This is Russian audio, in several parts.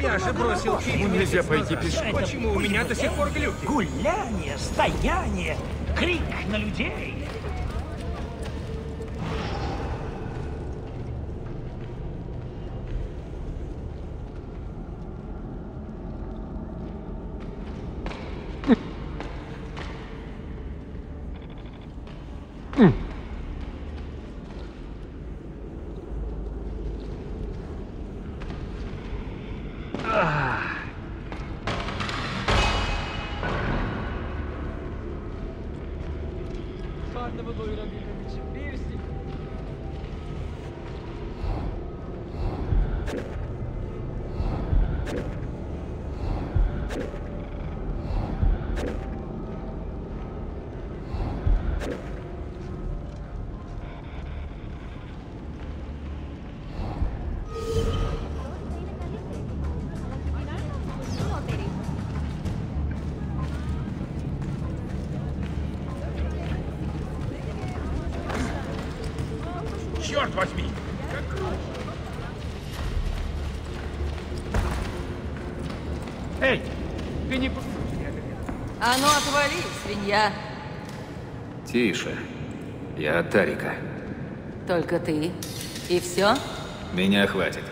Я же бросил фильм. Нельзя пойти пешком. Почему? У меня до сих пор глюки. Гуляние, стояние, крик на людей. А ну отвали, свинья. Тише. Я от Тарика. Только ты? И все? Меня хватит.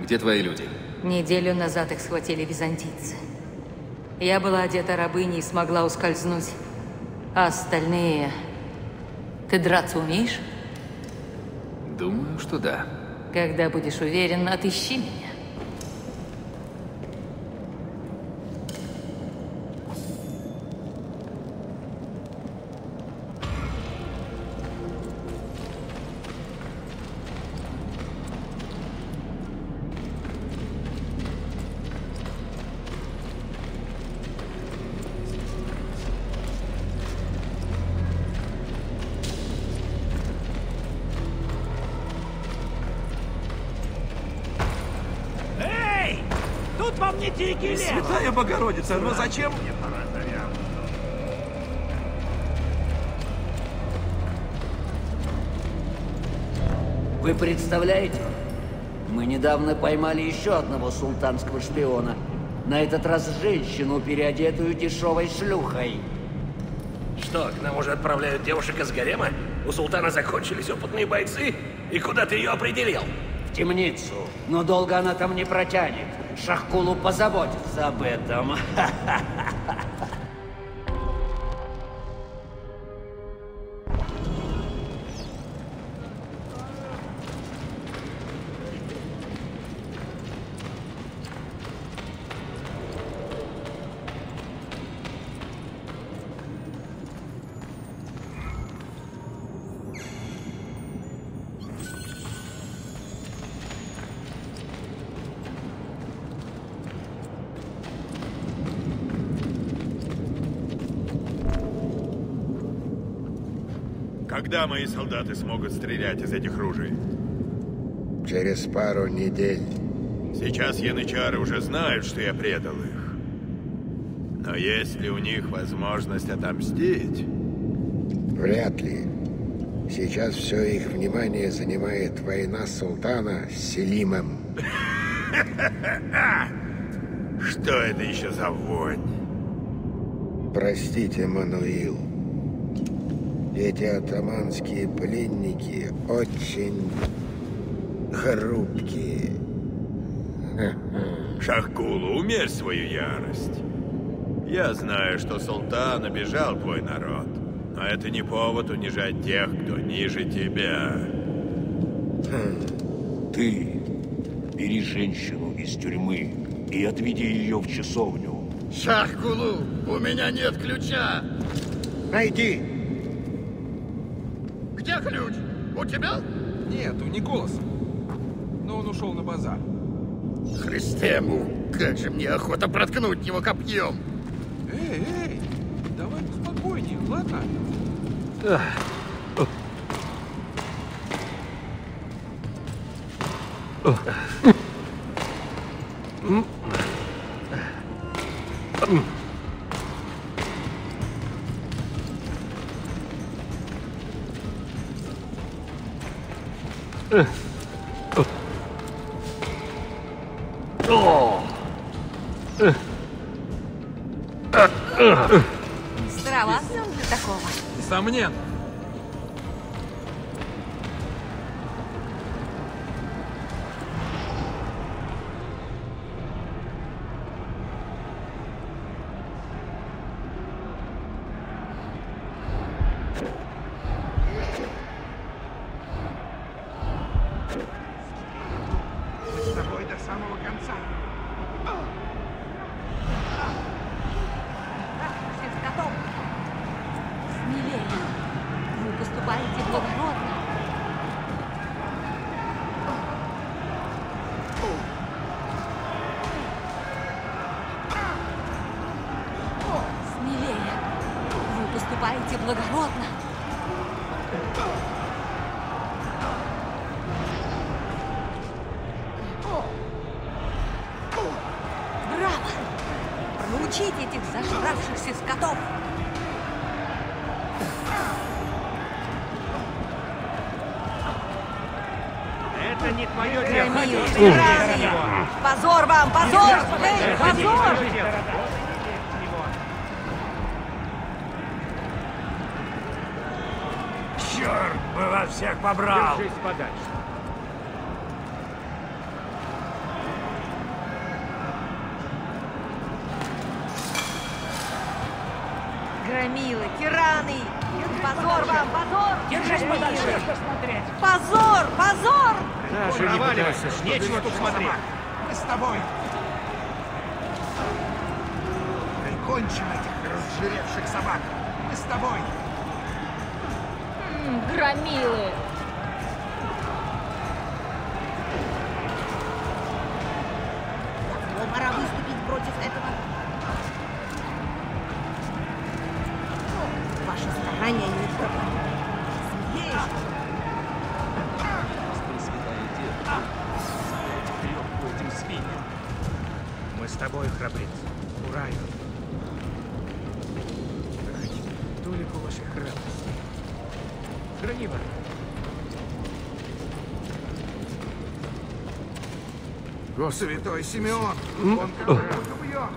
Где твои люди? Неделю назад их схватили византийцы. Я была одета рабыней и смогла ускользнуть. А остальные... Ты драться умеешь? Думаю, что да. Когда будешь уверен, отыщи меня. Святая Богородица, но зачем? Вы представляете? Мы недавно поймали еще одного султанского шпиона. На этот раз женщину, переодетую дешевой шлюхой. Что, к нам уже отправляют девушек из гарема? У султана закончились опытные бойцы? И куда ты ее определил? В темницу. Но долго она там не протянет. Шахкулу позаботится об этом. Когда мои солдаты смогут стрелять из этих ружей? Через пару недель. Сейчас янычары уже знают, что я предал их. Но есть ли у них возможность отомстить? Вряд ли. Сейчас все их внимание занимает война султана с Селимом. Что это еще за вонь? Простите, Мануил. Эти атаманские пленники очень хрупкие. Шахкулу, умерь свою ярость. Я знаю, что султан обижал твой народ, но это не повод унижать тех, кто ниже тебя. Ты бери женщину из тюрьмы и отведи ее в часовню. Шахкулу, у меня нет ключа. Найди. Где ключ? У тебя? Нет, у Николаса. Но он ушел на базар. Христему, как же мне охота проткнуть его копьем. Эй, эй, давай поспокойнее, ладно? Здраво, без такого. Несомненно. Позор вам, позор! Эй, позор! Черт бы вас всех побрал! Держись подальше. Громилы, тираны! Позор вам, позор! Держись подальше! Позор, позор! Даже не пытайся, нечего тут смотреть. Мы с тобой. Прикончим этих разжиревших собак. Мы с тобой. Громилы. Давно пора выступить против этого. Ваши старания не только. Смеешь? Мы с тобой, храбрец. Ураю. Тулику ваших храбрых. Храни вас. Господи. Святой Симеон! Он кого убьет!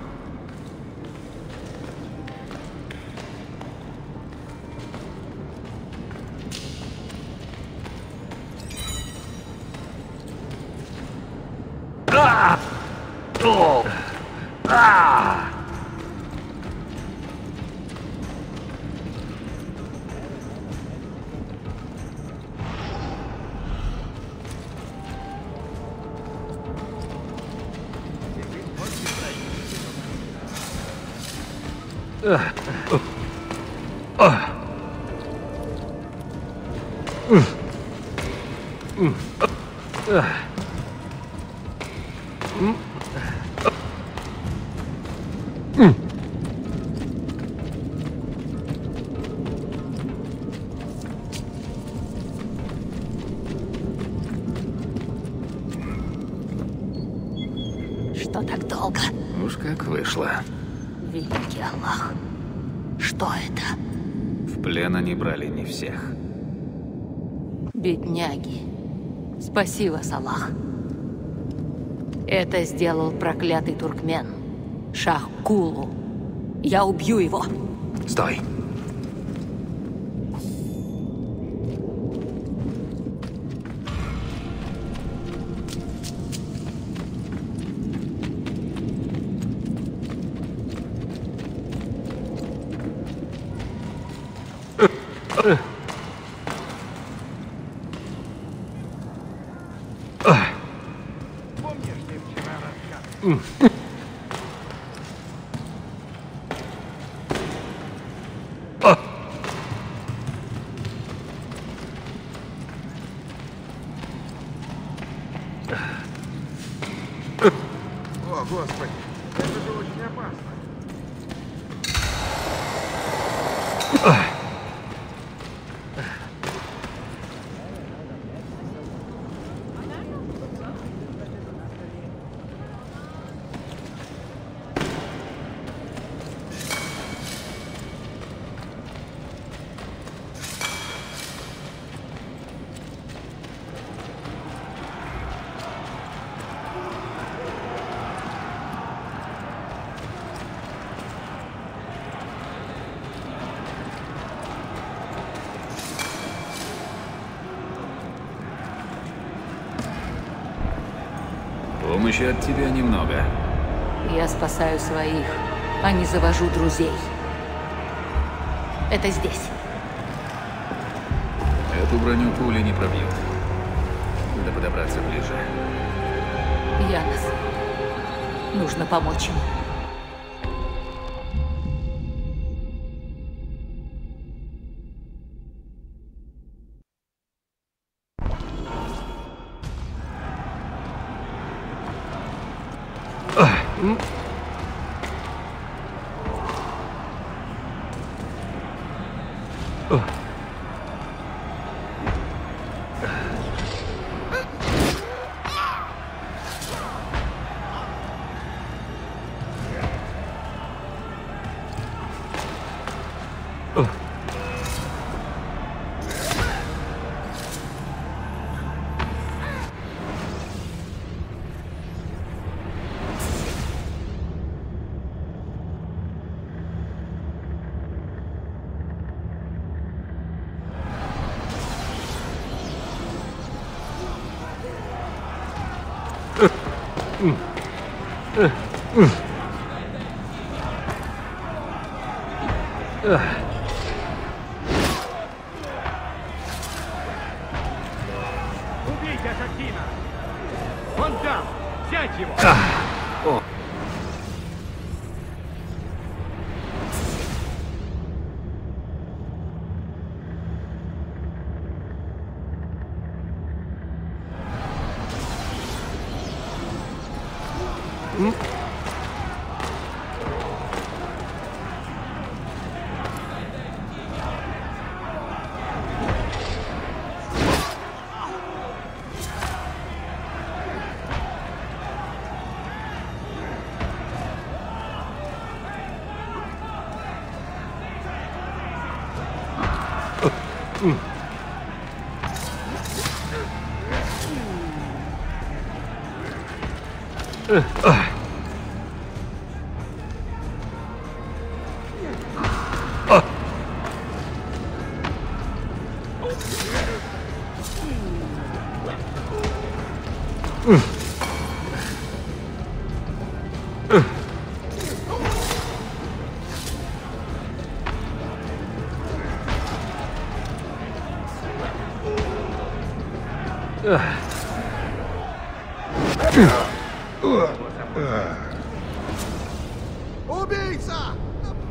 Всех. Бедняги. Спаси вас, Аллах. Это сделал проклятый туркмен. Шахкулу. Я убью его. Стой. От тебя немного. Я спасаю своих, а не завожу друзей. Это здесь. Эту броню пули не пробьют. Надо подобраться ближе. Янос. Нужно помочь ему.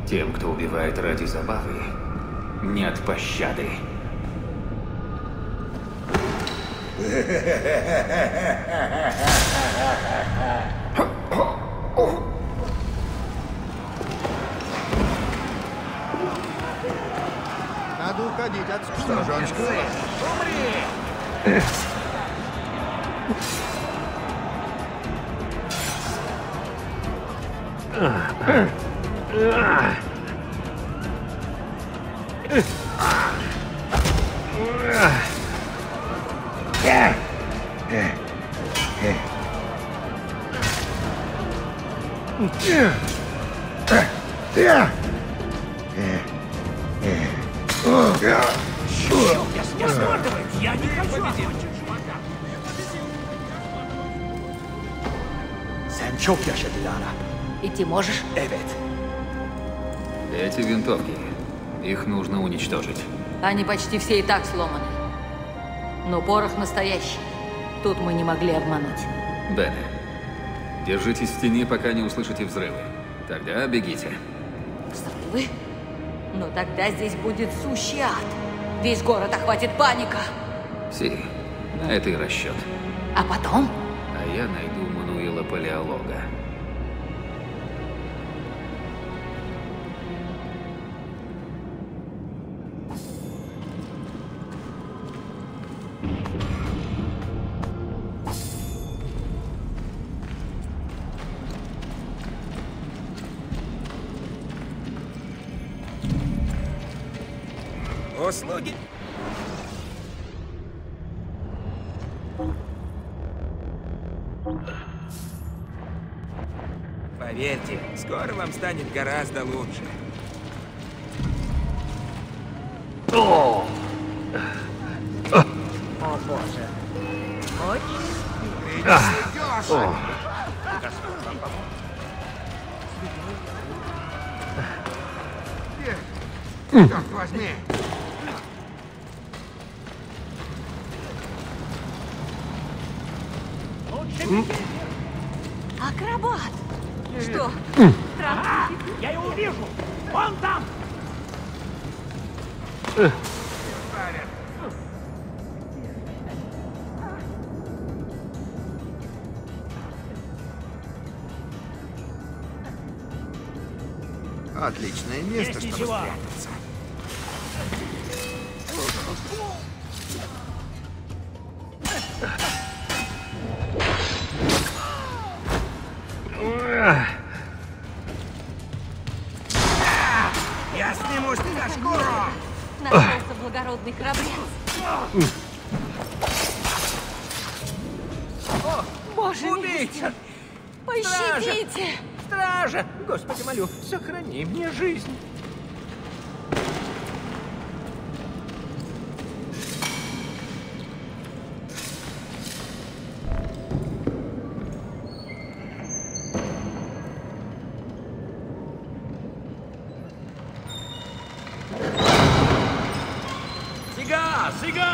Тем, кто убивает ради забавы, нет пощады. Надо уходить от стражончика. Умри! Идти можешь? Эти винтовки, их нужно уничтожить. Они почти все и так сломаны. Но порох настоящий. Тут мы не могли обмануть. Бен, держитесь в тени, пока не услышите взрывы. Тогда бегите. Взрывы? Но тогда здесь будет сущий ад. Весь город охватит паника. Си, на это и расчет. А потом? А я найду Мануила Палеолога. Услуги. Поверьте, скоро вам станет гораздо лучше. О боже. Очень серьезно. Черт возьми. Акробат! Что? А, я его вижу! Вон там! Отличное место, чтобы спрятаться. Сохрани мне жизнь. Сига, сига!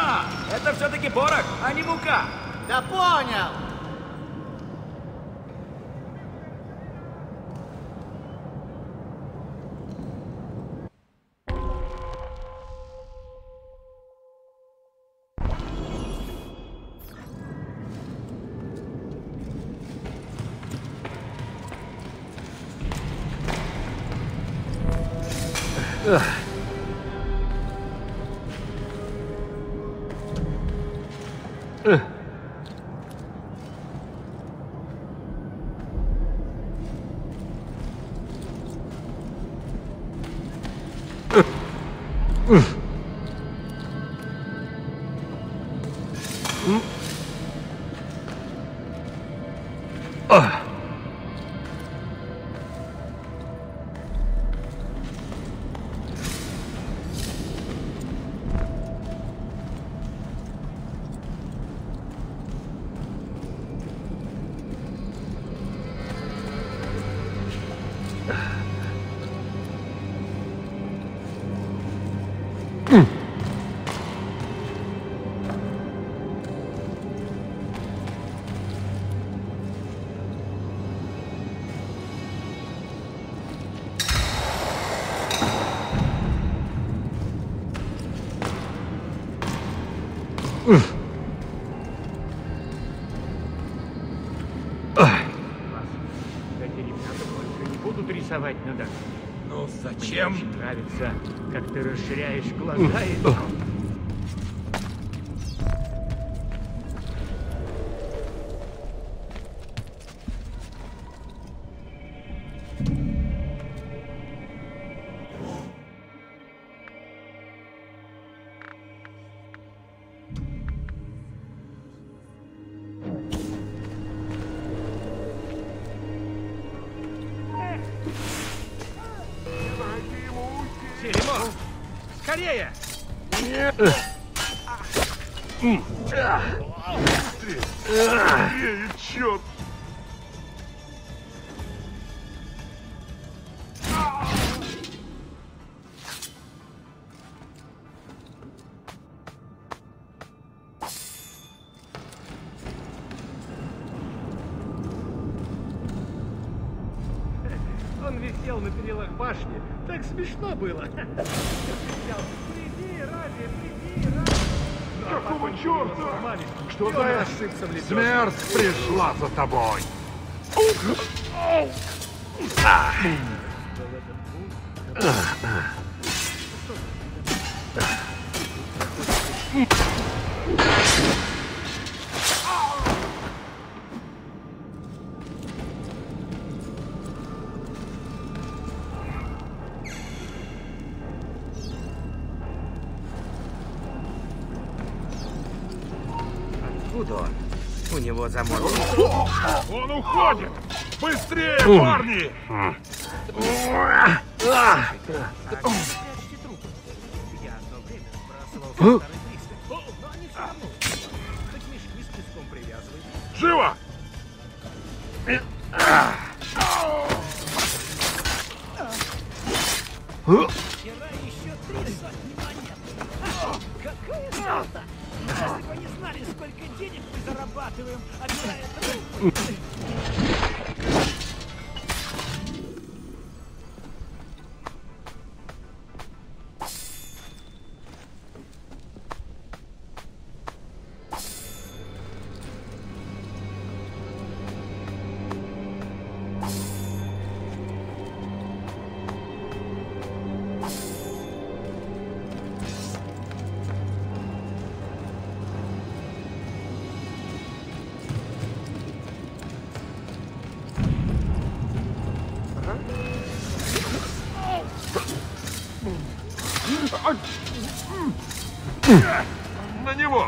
Это все-таки порох, а не мука. Да понял! Как ты расширяешь глаза и... Смешно было. Какого черта? Что за смерть пришла за тобой? Он уходит! Быстрее, парни! Живо! На него!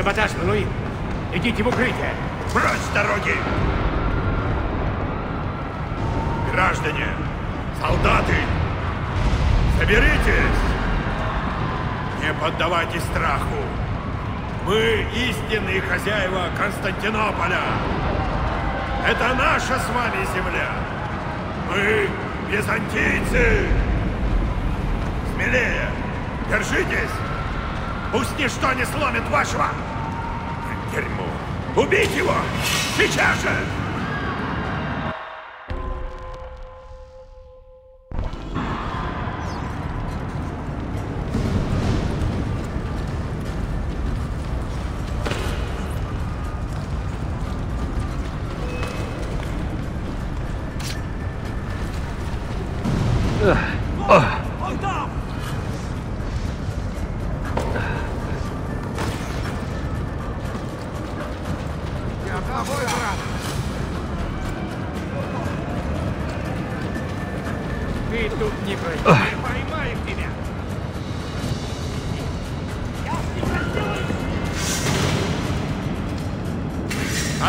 Саботаж, Мануил! Идите в укрытие! Прочь с дороги! Граждане! Солдаты! Соберитесь! Не поддавайтесь страху! Мы истинные хозяева Константинополя! Это наша с вами земля! Мы византийцы! Смелее! Держитесь! Пусть ничто не сломит вашего! Дерьмо! Убить его! Сейчас же!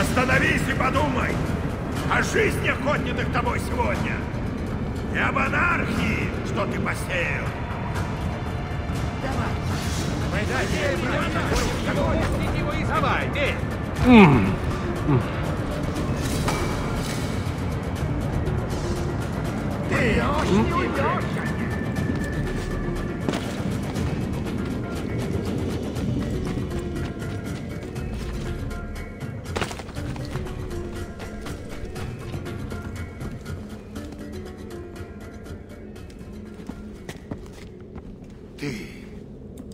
Остановись и подумай о жизни охотнитых тобой сегодня. И об анархии, что ты посеял. Давай, дей! Ты не уйдешь!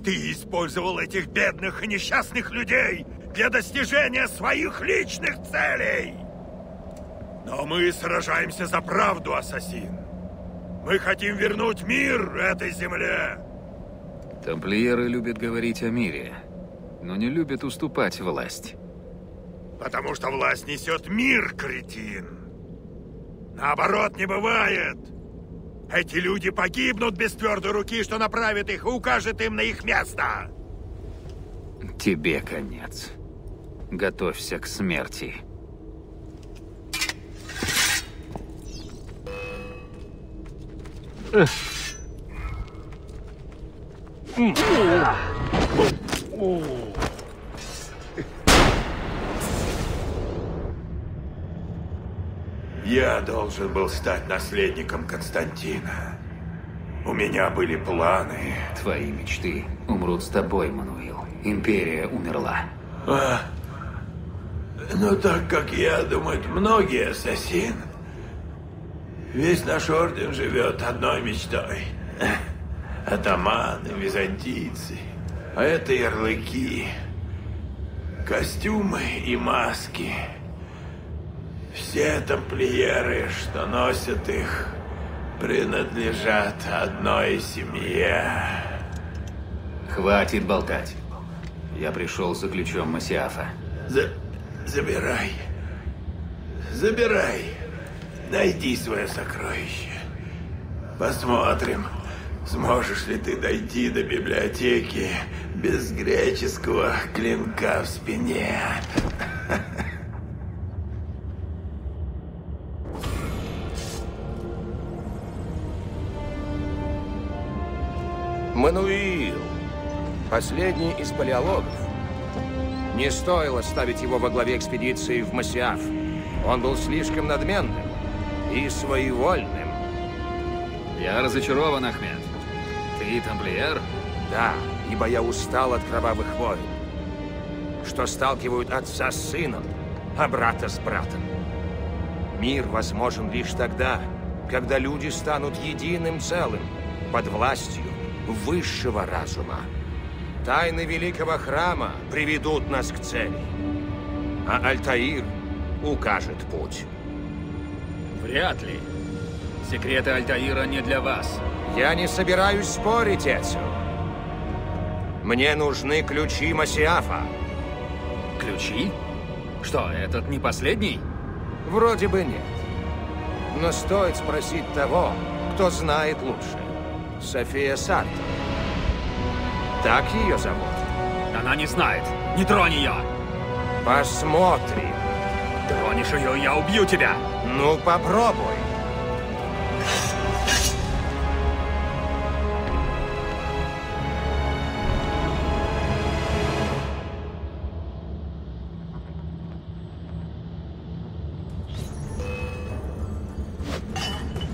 Ты использовал этих бедных и несчастных людей для достижения своих личных целей. Но мы сражаемся за правду, ассасин. Мы хотим вернуть мир этой земле. Тамплиеры любят говорить о мире, но не любят уступать власть. Потому что власть несет мир, кретин. Наоборот, не бывает. Эти люди погибнут без твердой руки, что направит их и укажет им на их место. Тебе конец. Готовься к смерти. Я должен был стать наследником Константина. У меня были планы. Твои мечты умрут с тобой, Мануил. Империя умерла. Ну так как я, думают многие, ассасин, весь наш орден живет одной мечтой. Атаманы, византийцы. А это ярлыки, костюмы и маски. Все тамплиеры, что носят их, принадлежат одной семье. Хватит болтать. Я пришел за ключом Масиафа. Забирай. Забирай. Найди свое сокровище. Посмотрим, сможешь ли ты дойти до библиотеки без греческого клинка в спине. Мануил, последний из палеологов. Не стоило ставить его во главе экспедиции в Масиаф. Он был слишком надменным и своевольным. Я разочарован, Ахмед. Ты тамплиер? Да, ибо я устал от кровавых войн, что сталкивают отца с сыном, а брата с братом. Мир возможен лишь тогда, когда люди станут единым целым, под властью высшего разума. Тайны великого храма приведут нас к цели, а Альтаир укажет путь. Вряд ли. Секреты Альтаира не для вас. Я не собираюсь спорить, Эцио. Мне нужны ключи Масиафа. Ключи? Что, этот не последний? Вроде бы нет. Но стоит спросить того, кто знает лучше. София Сарта. Так ее зовут. Она не знает. Не тронь ее. Посмотрим. Тронешь ее, я убью тебя. Ну, попробуй.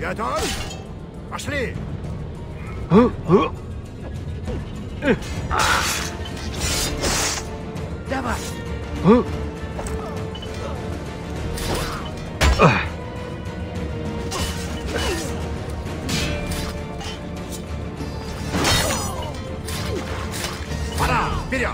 Готов? Пошли! Давай. Пора, вперед.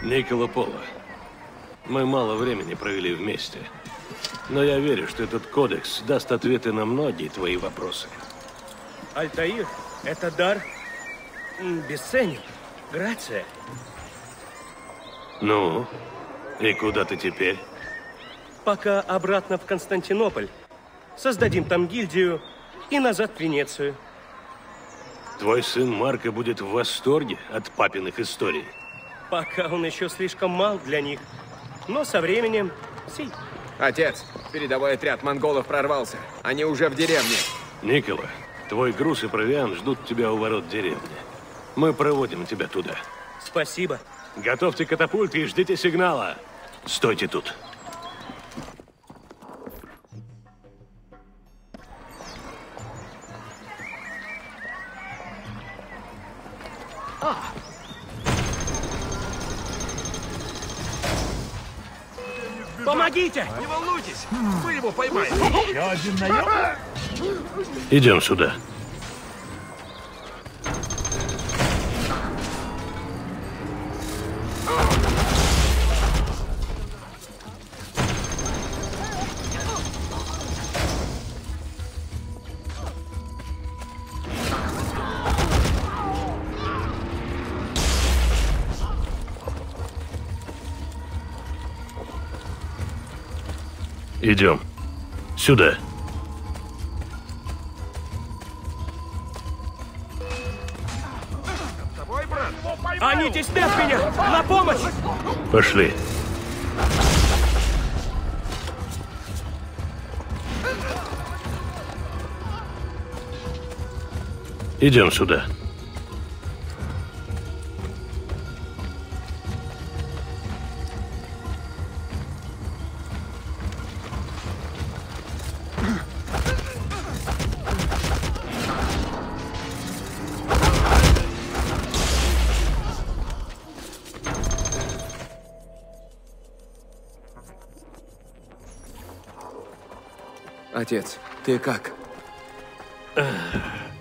Николо Поло, мы мало времени провели вместе, но я верю, что этот кодекс даст ответы на многие твои вопросы. Альтаир, это дар бесценен. Грация. Ну, и куда ты теперь? Пока обратно в Константинополь. Создадим там гильдию и назад в Венецию. Твой сын Марко будет в восторге от папиных историй. Пока он еще слишком мал для них, но со временем... Отец, передовой отряд монголов прорвался. Они уже в деревне. Николо, твой груз и провиант ждут тебя у ворот деревни. Мы проводим тебя туда. Спасибо. Готовьте катапульты и ждите сигнала. Стойте тут. Помогите! Не волнуйтесь! Мы его поймаем! Еще один наем! Идем сюда. Идем. Сюда. Они теснят меня! На помощь! Пошли. Идем сюда. Отец, ты как?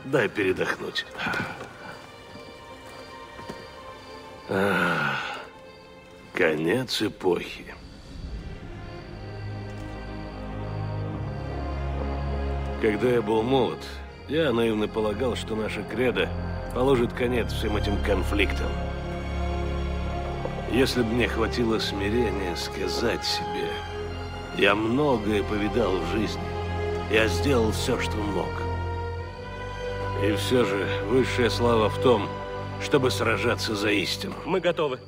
Дай передохнуть. Конец эпохи. Когда я был молод, я наивно полагал, что наша кредо положит конец всем этим конфликтам. Если бы мне хватило смирения сказать себе, я многое повидал в жизни. Я сделал все, что мог. И все же высшая слава в том, чтобы сражаться за истину. Мы готовы.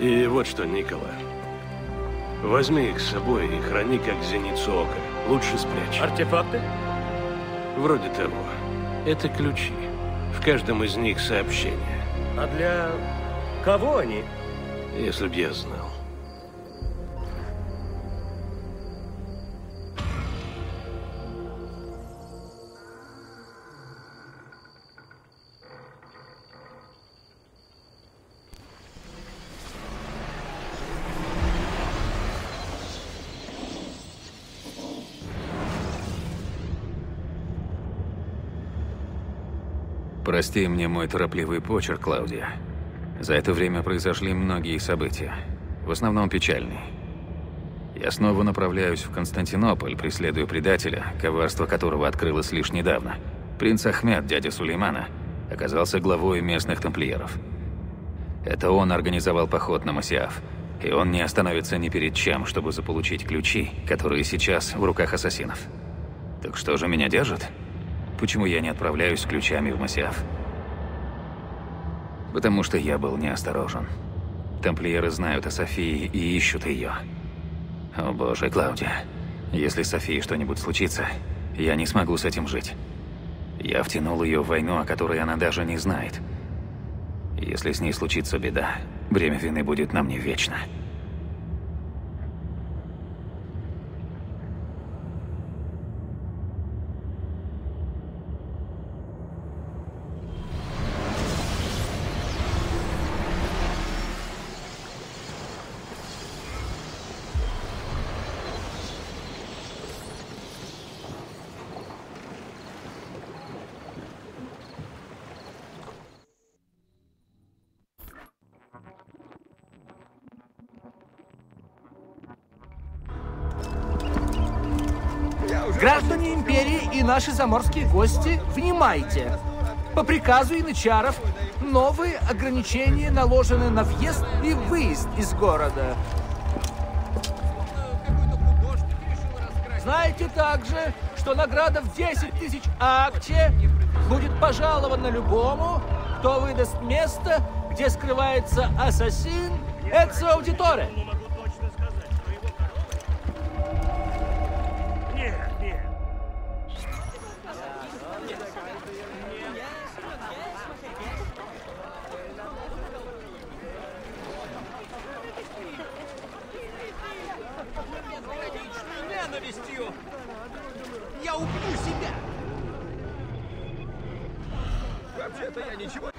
И вот что, Никола. Возьми их с собой и храни, как зеницу ока. Лучше спрячь. Артефакты? Вроде того. Это ключи. В каждом из них сообщение. А для кого они? Если б я знал. Прости мне мой торопливый почерк, Клаудия. За это время произошли многие события, в основном печальные. Я снова направляюсь в Константинополь, преследуя предателя, коварство которого открылось лишь недавно. Принц Ахмед, дядя Сулеймана, оказался главой местных тамплиеров. Это он организовал поход на Масиаф, и он не остановится ни перед чем, чтобы заполучить ключи, которые сейчас в руках ассасинов. Так что же меня держит? Почему я не отправляюсь с ключами в Масиаф? Потому что я был неосторожен. Тамплиеры знают о Софии и ищут ее. О боже, Клаудия, если с Софией что-нибудь случится, я не смогу с этим жить. Я втянул ее в войну, о которой она даже не знает. Если с ней случится беда, бремя вины будет на мне вечно. Граждане империи и наши заморские гости, внимайте! По приказу янычаров новые ограничения наложены на въезд и выезд из города. Знаете также, что награда в 10 000 акче будет пожалована любому, кто выдаст место, где скрывается ассасин Эцио Аудиторе. Я убью себя! Вообще-то я ничего...